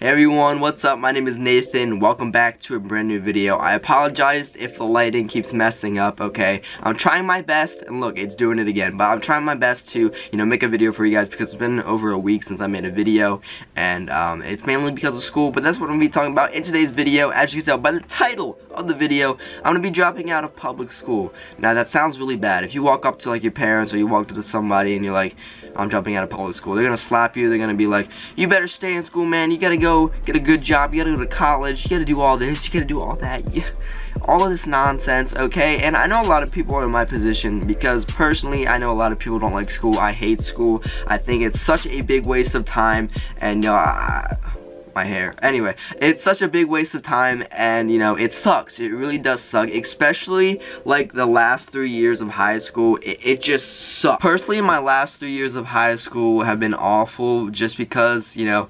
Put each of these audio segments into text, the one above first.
Hey everyone, what's up? My name is Nathan. Welcome back to a brand new video. I apologize if the lighting keeps messing up, okay? I'm trying my best, and look, it's doing it again, but I'm trying my best to, you know, make a video for you guys because it's been over a week since I made a video, and it's mainly because of school, but that's what I'm going to be talking about in today's video. As you can tell by the title of the video, I'm going to be dropping out of public school. Now, that sounds really bad. If you walk up to, like, your parents or you walk up to somebody and you're like, I'm dropping out of public school, they're going to slap you. They're going to be like, you better stay in school, man. You got to go. Get a good job, you gotta go to college, you gotta do all this, you gotta do all that, all of this nonsense, okay? And I know a lot of people are in my position because personally, I know a lot of people don't like school. I hate school. I think it's such a big waste of time, and my hair. Anyway, it's such a big waste of time, and you know, it sucks. It really does suck, especially like the last 3 years of high school. It just sucks. Personally, my last 3 years of high school have been awful just because, you know,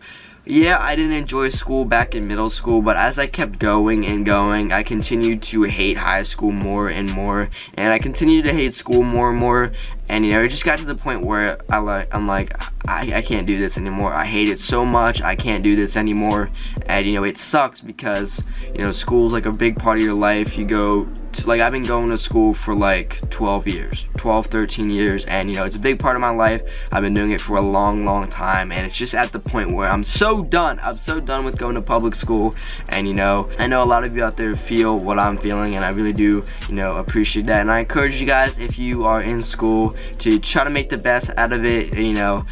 yeah, I didn't enjoy school back in middle school, but as I kept going and going, I continued to hate high school more and more, and I continued to hate school more and more, and you know, it just got to the point where I'm like, I can't do this anymore. I hate it so much, I can't do this anymore, and you know, it sucks because, you know, school's like a big part of your life. You go to, like, I've been going to school for like 12, 13 years, and you know, it's a big part of my life. I've been doing it for a long time, and it's just at the point where I'm so done. I'm so done with going to public school, and you know, I know a lot of you out there feel what I'm feeling, and I really do, you know, appreciate that. And I encourage you guys, if you are in school, to try to make the best out of it. You know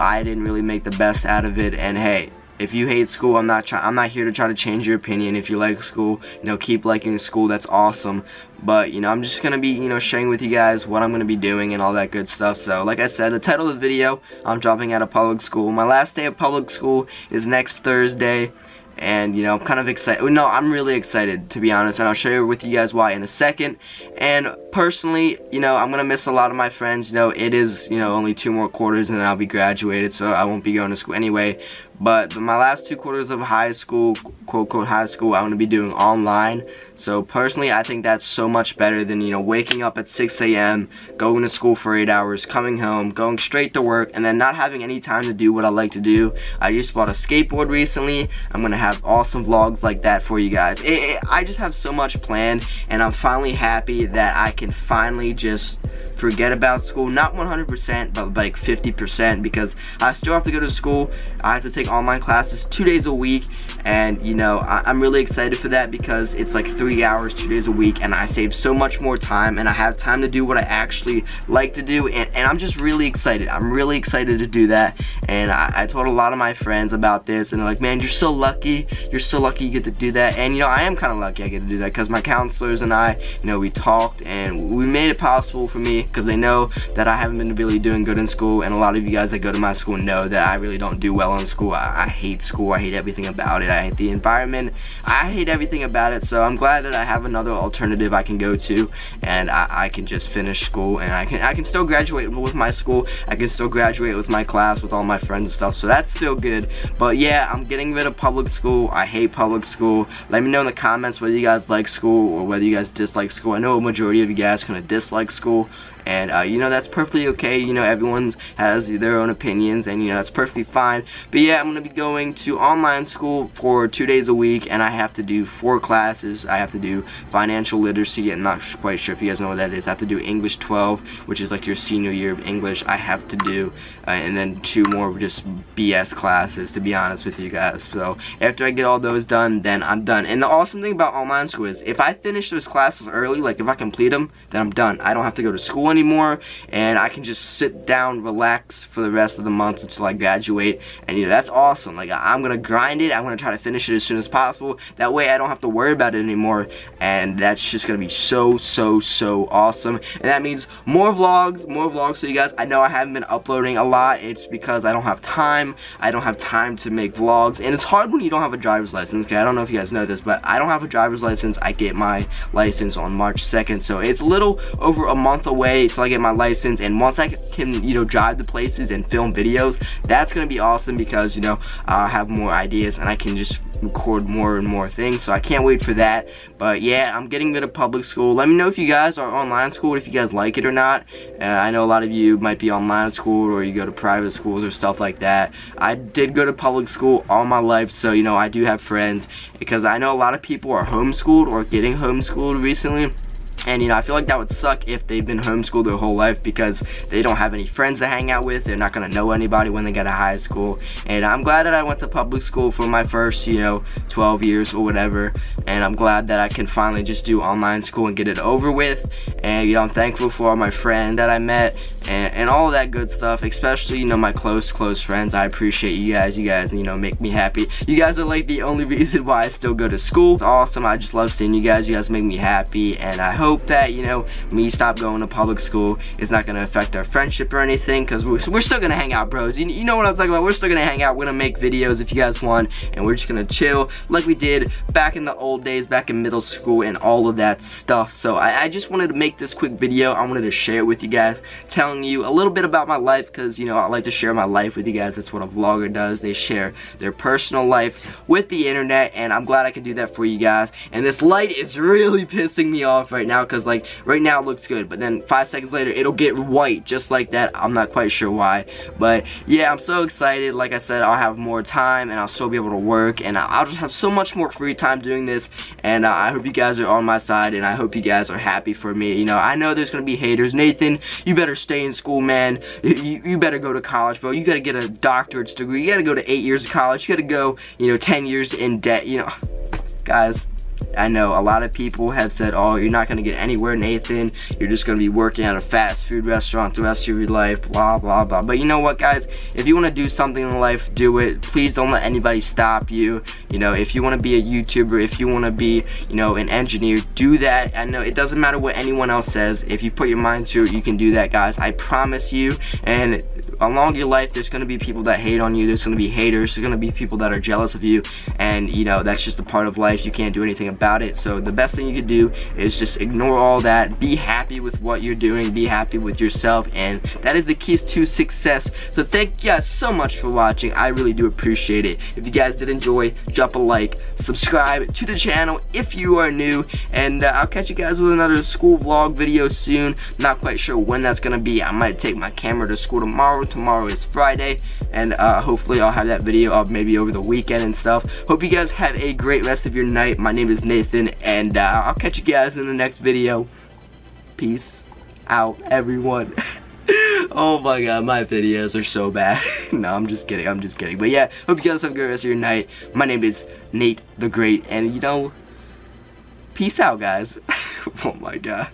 I didn't really make the best out of it, and hey, if you hate school, I'm not here to try to change your opinion. If you like school, you know, keep liking school. That's awesome. But, you know, I'm just going to be, you know, sharing with you guys what I'm going to be doing and all that good stuff. So, like I said, the title of the video, I'm dropping out of public school. My last day of public school is next Thursday. And, you know, I'm kind of excited. No, I'm really excited, to be honest. And I'll share with you guys why in a second. And personally, you know, I'm going to miss a lot of my friends. You know, it is, you know, only 2 more quarters and then I'll be graduated. So I won't be going to school anyway. But my last 2 quarters of high school, quote-unquote high school, I'm going to be doing online. So personally, I think that's so much better than, you know, waking up at 6 a.m., going to school for 8 hours, coming home, going straight to work, and then not having any time to do what I like to do. I just bought a skateboard recently. I'm going to have awesome vlogs like that for you guys. I just have so much planned, and I'm finally happy that I can finally just forget about school. Not 100%, but like 50%, because I still have to go to school. I have to take online classes 2 days a week, and you know, I'm really excited for that because it's like 3 hours 2 days a week, and I save so much more time, and I have time to do what I actually like to do, and I'm just really excited. I'm really excited to do that, and I told a lot of my friends about this, and they're like, man, you're so lucky. You're so lucky you get to do that. And you know, I am kind of lucky I get to do that because my counselors and I, you know, we talked and we made it possible for me because they know that I haven't been really doing good in school, and a lot of you guys that go to my school know that I really don't do well in school. I hate school. I hate everything about it. I hate the environment. I hate everything about it. So I'm glad that I have another alternative I can go to, and I can just finish school, and I can still graduate with my school. I can still graduate with my class, with all my friends and stuff. So that's still good. But yeah, I'm getting rid of public school. I hate public school. Let me know in the comments whether you guys like school or whether you guys dislike school. I know a majority of you guys kind of dislike school, and you know, that's perfectly okay. You know, everyone has their own opinions, and you know, that's perfectly fine. But yeah, I'm gonna be going to online school for 2 days a week, and I have to do 4 classes. I have to do financial literacy, and I'm not quite sure if you guys know what that is. I have to do English 12, which is like your senior year of English. I have to do and then 2 more just BS classes, to be honest with you guys. So after I get all those done, then I'm done. And the awesome thing about online school is if I finish those classes early, like if I complete them, then I'm done. I don't have to go to school anymore, and I can just sit down, relax for the rest of the months until I graduate. And you know, that's awesome. Like, I'm gonna grind it. I'm gonna try to finish it as soon as possible. That way I don't have to worry about it anymore, and that's just gonna be so awesome. And that means more vlogs for you guys. I know I haven't been uploading a lot. It's because I don't have time. I don't have time to make vlogs, and it's hard when you don't have a driver's license. Okay, I don't know if you guys know this, but I don't have a driver's license. I get my license on March 2nd, so it's a little over a month away till I get my license. And once I can, you know, drive to places and film videos, that's gonna be awesome because, you know, I'll have more ideas and I can just record more and more things, so I can't wait for that. But yeah, I'm getting rid of public school. Let me know if you guys are online school, if you guys like it or not. I know a lot of you might be online school or you go to private schools or stuff like that. I did go to public school all my life, so you know, I do have friends, because I know a lot of people are homeschooled or getting homeschooled recently. And you know, I feel like that would suck if they've been homeschooled their whole life, because they don't have any friends to hang out with. They're not gonna know anybody when they get to high school. And I'm glad that I went to public school for my first, you know, 12 years or whatever. And I'm glad that I can finally just do online school and get it over with. And you know, I'm thankful for all my friends that I met and all that good stuff, especially, you know, my close friends. I appreciate you guys. You guys, you know, make me happy. You guys are like the only reason why I still go to school. It's awesome. I just love seeing you guys. You guys make me happy, and I hope that, you know, me stop going to public school is not going to affect our friendship or anything, because we're still going to hang out, bros. You know what I'm talking about. We're still going to hang out. We're going to make videos if you guys want, and we're just going to chill like we did back in the old days, back in middle school and all of that stuff. So I just wanted to make this quick video. I wanted to share it with you guys, telling you a little bit about my life, because you know, I like to share my life with you guys. That's what a vlogger does. They share their personal life with the internet, and I'm glad I can do that for you guys. And this light is really pissing me off right now, because like right now it looks good, but then 5 seconds later it'll get white just like that. I'm not quite sure why, but yeah, I'm so excited. Like I said, I'll have more time, and I'll still be able to work, and I'll just have so much more free time doing this. And I hope you guys are on my side, and I hope you guys are happy for me. You know, I know there's gonna be haters. Nathan, you better stay in school, man. You better go to college, bro. You gotta get a doctorate's degree. You gotta go to 8 years of college. You gotta go, you know, 10 years in debt. You know, guys, I know a lot of people have said, oh, you're not gonna get anywhere, Nathan, you're just gonna be working at a fast food restaurant the rest of your life, blah blah blah. But you know what, guys, if you want to do something in life, do it. Please don't let anybody stop you. You know, if you want to be a YouTuber, if you want to be, you know, an engineer, do that. I know it doesn't matter what anyone else says. If you put your mind to it, you can do that, guys. I promise you. And along your life, there's gonna be people that hate on you, there's gonna be haters, there's gonna be people that are jealous of you, and you know, that's just a part of life. You can't do anything about it. So the best thing you can do is just ignore all that. Be happy with what you're doing, be happy with yourself, and that is the keys to success. So thank you guys so much for watching. I really do appreciate it. If you guys did enjoy, drop a like, subscribe to the channel if you are new, and I'll catch you guys with another school vlog video soon. Not quite sure when that's gonna be. I might take my camera to school tomorrow. Tomorrow is Friday, and hopefully I'll have that video up maybe over the weekend and stuff. Hope you guys have a great rest of your night. My name is Nathan, and I'll catch you guys in the next video. Peace out, everyone. Oh my god, my videos are so bad. No, I'm just kidding, I'm just kidding. But yeah, hope you guys have a great rest of your night. My name is Nate the Great, and you know, peace out, guys. Oh my god.